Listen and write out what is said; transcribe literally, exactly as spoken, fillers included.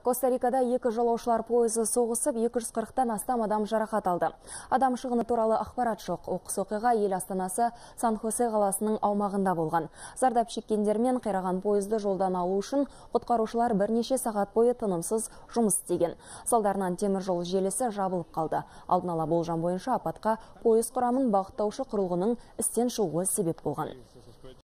Коста-Рикада екі жолаушылар пойызы соғысып, екі жүз қырықтан астам адам жарақат алды. Адам шығыны туралы ақпарат жоқ. Оқыс оқиға ел астанасы Сан-Хосе қаласының аумағында болған. Зардап шеккендер мен қираған пойызды жолдан алу үшін құтқарушылар бірнеше сағат бойы тынымсыз жұмыс істеген. Салдарынан темір жол желісі жабылып қалды. Алдын ала болжам бойынша апатқа пойыз құрамын бағыттаушы құрылғының істен шығуы себеп болған.